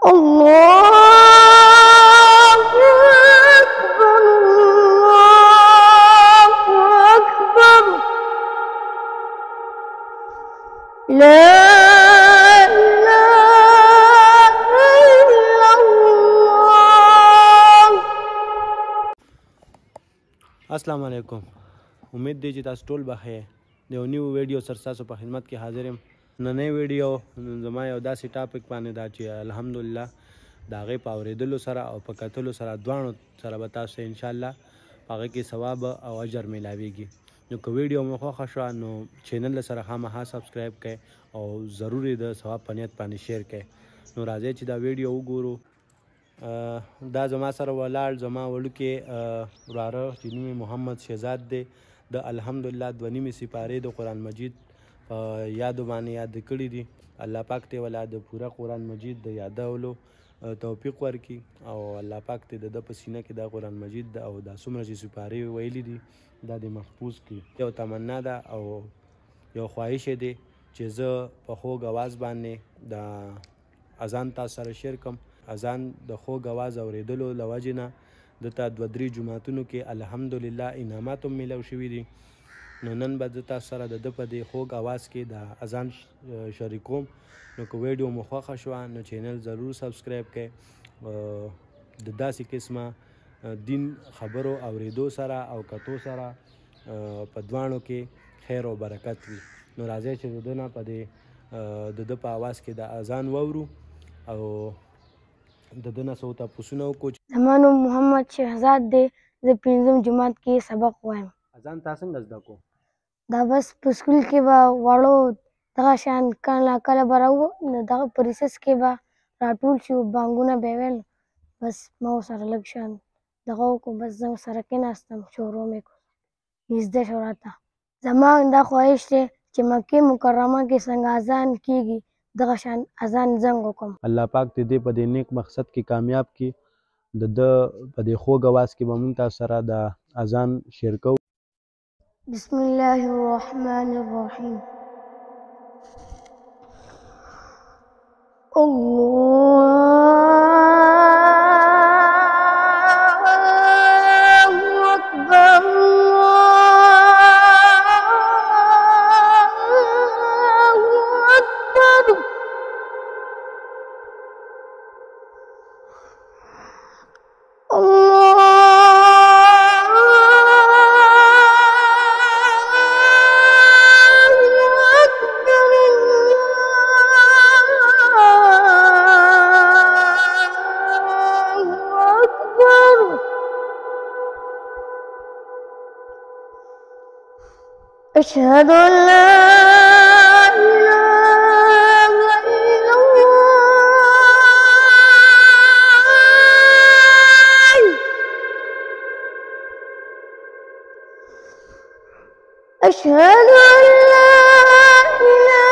السلام علیکم، امید دی چې تاسو ټول به د نیو ویډیو سره تاسو په خدمت کې حاضر یم. نن ویډیو زما یو داسې ټاپک باندې دا چې الحمدلله دا غي پاوریدلو سره او په کتلو سره دوانو سره به تاسو ان شاء الله هغه کې ثواب او اجر ملاويږي. نو که ویډیو مو خوښه شو نو چینل سره خامخا سبسکرایب کړئ او ضروري د ثواب په نیت باندې شیر کړئ. نو راځي چې دا ویډیو وګورو. دا زما سره ولاړ زما وړوکې وراره چې نوم یې محمد شهزاد دی، د الحمدلله دوه نیمې سپارې د قرآن مجید په یادو باندې یاد کړي دي. الله پاک ته ولا د پوره قرآن مجید د یادولو توفیق ورکړي او الله پاک ته د ده په سینه کې دا قرآن مجید او دا څومره چې سپارې ویلي دي دا د محفوظ کړي. یو تمنا ده او یو خواهش دی چې زه په خوږ اواز باندې د اذان تاسو سره شیر کړم. اذان د خوږ اواز اورېدلو له وجې نه دته دوه درې جماعتونو کې الحمدلله انعامات هم میلو شوي دي. نو نن به زه تاسو سره د ده په دې خوږ اواز کې د اذان شریکوم. نو که ویډیو مو خوښه شوه نو چینل ضرور سبسکرایب کړئ. د داسې قسمه دین خبرو اورېدو سره او کتو سره په دواړو کې خیر او برکت وي. نو راځئ چې د ده نه په دې د ده په اواز کې د اذان واورو او ددنه سوتا پوسونه کو. زمانو محمد شهزاد دی، د پنځم جماعت کې سبق وایم. اذان تاسو څنګه زده کو؟ دا بس په سکول کې به وړو دغه شان کله به راو دغه پریسس کې به راټول شو، بانګونه به ویل، بس ما سره لږ شان دغه کو، بس زه سره کېناستم شروع مې کو نږدې شو راته. زما دا خواهش دی چې مکې مکرمه کې څنګه اذان کېږي دغه شان اذان زنګ وکم. الله پاک دې په دې نیک مقصد کې کامیاب کی. د ده په دې خوږ اواز کې به مونږ تاسو سره د اذان شیر کوو. بسم الله الرحمن الرحیم. الله اکبر. أشهد أن لا إله إلا الله. أشهد أن لا إله إلا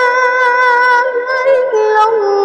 الله.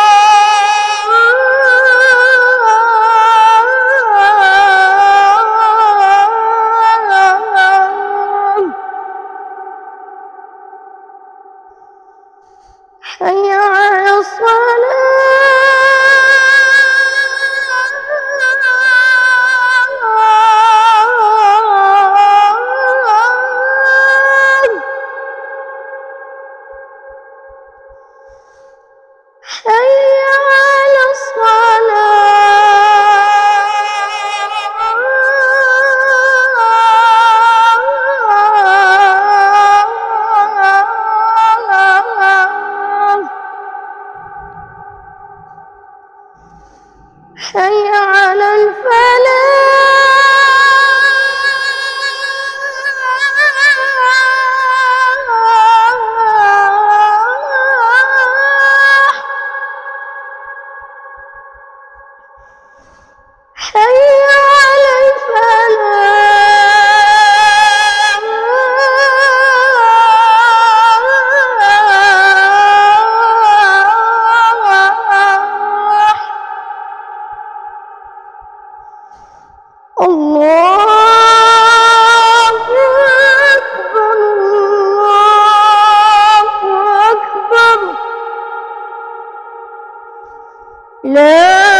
الله أكبر لا